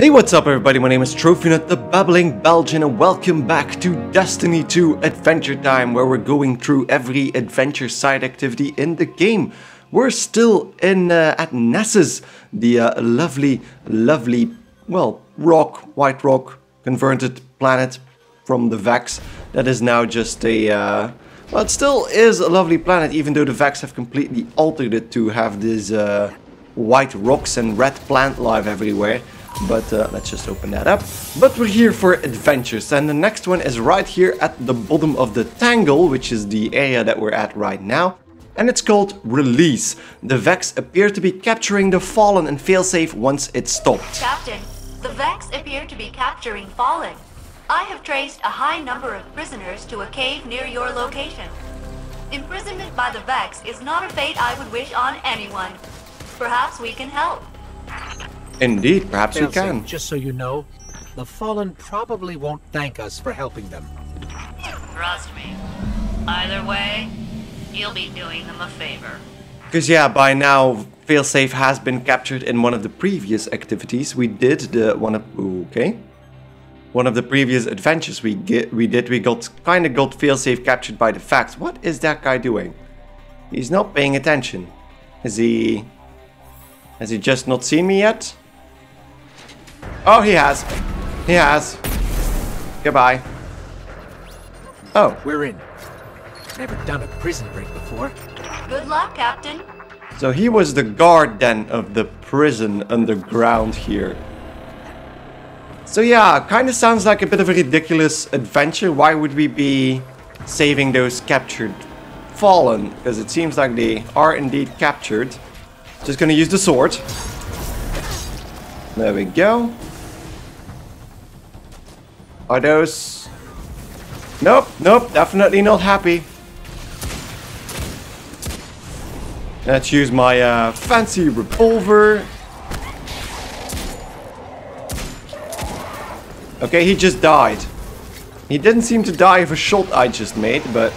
Hey, what's up everybody, my name is Trophy Nut, the babbling Belgian, and welcome back to Destiny 2 Adventure Time, where we're going through every adventure side activity in the game. We're still in at Nessus, the lovely, well, white rock, converted planet from the Vex. That is now just a, well, it still is a lovely planet, even though the Vex have completely altered it to have these white rocks and red plant life everywhere. But let's just open that up. But we're here for adventures, and the next one is right here at the bottom of the Tangle, which is the area that we're at right now. And it's called Release. The Vex appear to be capturing the Fallen and Failsafe once it's stopped. Captain, the Vex appear to be capturing Fallen. I have traced a high number of prisoners to a cave near your location. Imprisonment by the Vex is not a fate I would wish on anyone. Perhaps we can help. Indeed, perhaps Failsafe, we can. Just so you know, the Fallen probably won't thank us for helping them. Trust me. Either way, you'll be doing them a favor. Because yeah, by now, Failsafe has been captured in one of the previous activities we did. One of the previous adventures we got Failsafe captured by the Vex. What is that guy doing? He's not paying attention. Is he? Has he just not seen me yet? Oh, he has. He has. Goodbye. Oh. We're in. Never done a prison break before. Good luck, Captain. So he was the guard then of the prison underground here. So yeah, kind of sounds like a bit of a ridiculous adventure. Why would we be saving those captured Fallen? Because it seems like they are indeed captured. Just gonna use the sword. There we go. Are those? Nope, nope, definitely not happy. Let's use my fancy revolver. Okay, he just died. He didn't seem to die of a shot I just made, but...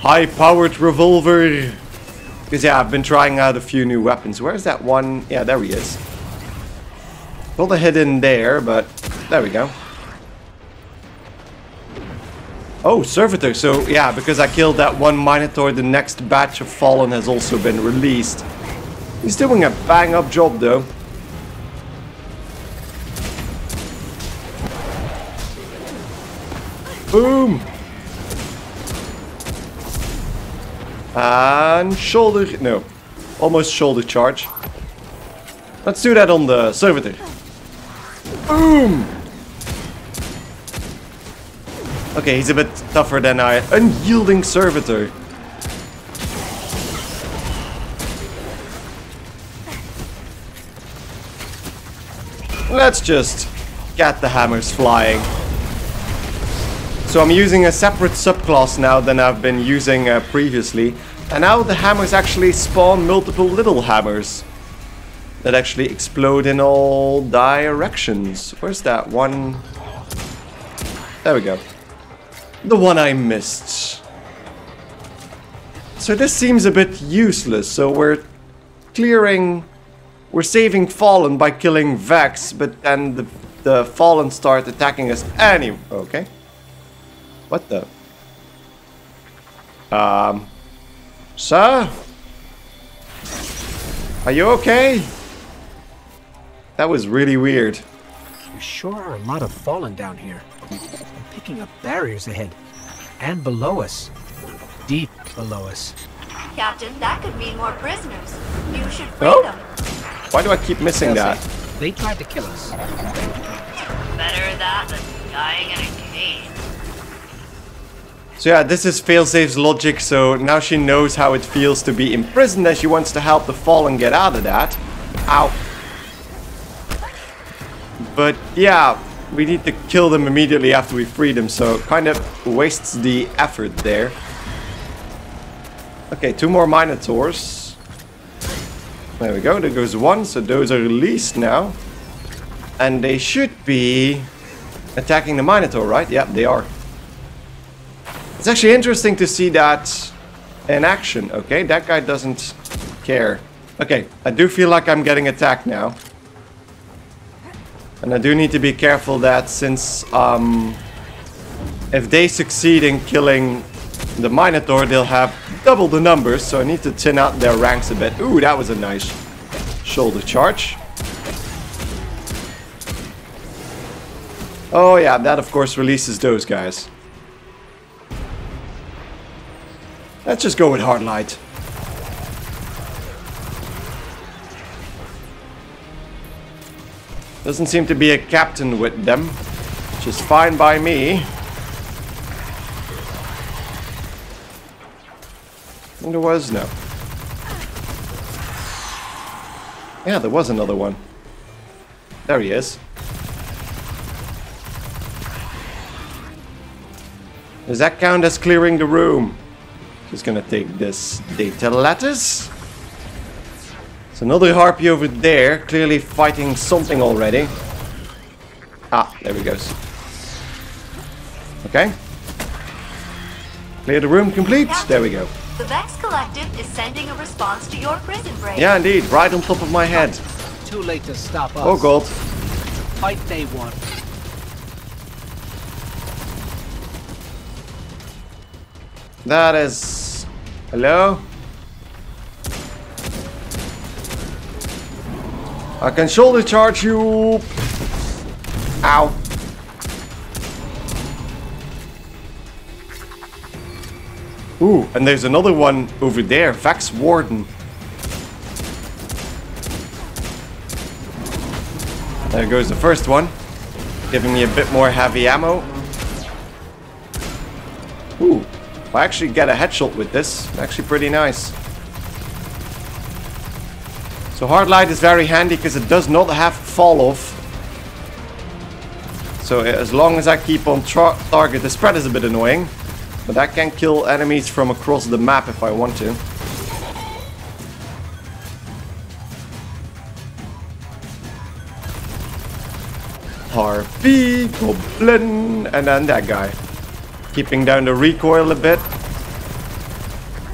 high-powered revolver. Because yeah, I've been trying out a few new weapons. Where's that one? Yeah, there he is. Not a hit in there, but there we go. Oh, Servitor. So yeah, because I killed that one Minotaur, the next batch of Fallen has also been released. He's doing a bang-up job, though. Boom! And shoulder... no. Almost shoulder charge. Let's do that on the Servitor. Boom! Okay, he's a bit tougher than I... unyielding Servitor. Let's just get the hammers flying. So I'm using a separate subclass now than I've been using previously. And now the hammers actually spawn multiple little hammers that actually explode in all directions. Where's that one? There we go. The one I missed. So this seems a bit useless. So we're clearing... we're saving Fallen by killing Vex, but then the Fallen start attacking us anyway. Okay. What the? Sir? Are you okay? That was really weird. There sure are a lot of Fallen down here. They're picking up barriers ahead. And below us. Deep below us. Captain, that could mean more prisoners. You should free them. Why do I keep missing that? They tried to kill us. Better that than dying in a cave. So yeah, this is Failsafe's logic, so now she knows how it feels to be imprisoned and she wants to help the Fallen get out of that. Ow. But yeah, we need to kill them immediately after we free them, so it kind of wastes the effort there. Okay, two more Minotaurs. There we go, there goes one, so those are released now. And they should be attacking the Minotaur, right? Yep, they are. It's actually interesting to see that in action. Okay, that guy doesn't care Okay, I do feel like I'm getting attacked now. And I do need to be careful that since if they succeed in killing the Minotaur, they'll have double the numbers, so I need to thin out their ranks a bit. Ooh, that was a nice shoulder charge. Oh yeah, that of course releases those guys. Let's just go with hard light. Doesn't seem to be a captain with them, which is fine by me. And there was no. Yeah, there was another one. There he is. Does that count as clearing the room? Just gonna take this data lattice. There's another Harpy over there, clearly fighting something already. Ah, there he goes. Okay. Clear the room complete. Captain, there we go. The Vex Collective is sending a response to your prison break. Yeah, indeed. Right on top of my head. Too late to stop us. Oh, gold. Fight they want. That is... Hello? I can shoulder charge you! Ow! Ooh, and there's another one over there, Vex Warden. There goes the first one. Giving me a bit more heavy ammo. Ooh. I actually get a headshot with this. Actually pretty nice. So hard light is very handy because it does not have fall off. So as long as I keep on target, the spread is a bit annoying. But I can kill enemies from across the map if I want to. Harpy, Goblin, and then that guy. Keeping down the recoil a bit.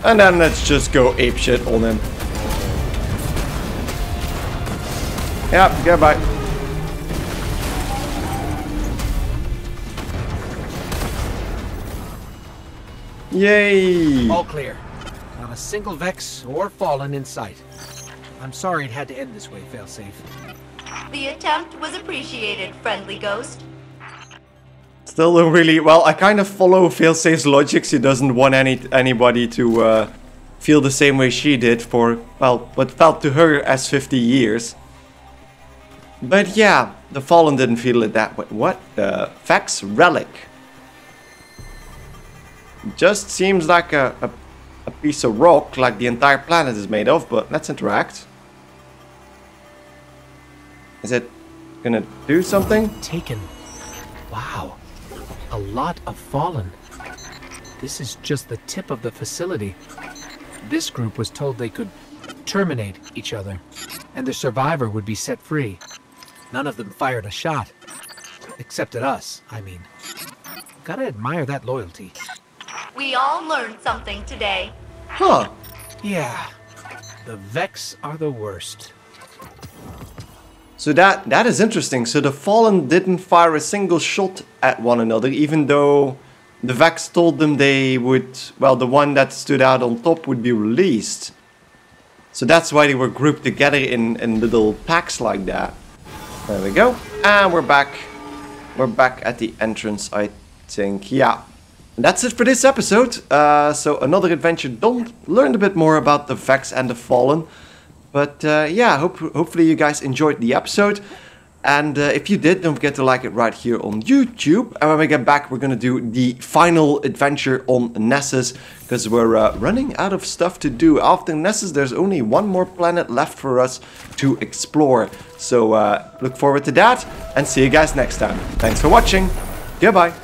And then let's just go apeshit on him. Yep, goodbye. Yay! All clear. Not a single Vex or Fallen in sight. I'm sorry it had to end this way, Failsafe. The attempt was appreciated, friendly ghost. Still don't really... Well, I kind of follow Failsafe's logic. She doesn't want anybody to feel the same way she did for, well, what felt to her as 50 years. But yeah, the Fallen didn't feel it that way. What? Vex Relic. Just seems like a piece of rock, like the entire planet is made of, but let's interact. Is it gonna do something? Taken. Wow. A lot of Fallen. This is just the tip of the facility. This group was told they could terminate each other, and the survivor would be set free. None of them fired a shot. Except at us, I mean. Gotta admire that loyalty. We all learned something today. Huh. Yeah. The Vex are the worst. So that is interesting. So the Fallen didn't fire a single shot at one another, even though the Vex told them they would, well, the one that stood out on top would be released. So that's why they were grouped together in little packs like that. There we go. And we're back. We're back at the entrance, I think. Yeah. And that's it for this episode. So another adventure done. Learned a bit more about the Vex and the Fallen. But yeah, hopefully you guys enjoyed the episode. And if you did, don't forget to like it right here on YouTube. And when we get back, we're going to do the final adventure on Nessus. Because we're running out of stuff to do. After Nessus, there's only one more planet left for us to explore. So look forward to that. And see you guys next time. Thanks for watching. Goodbye.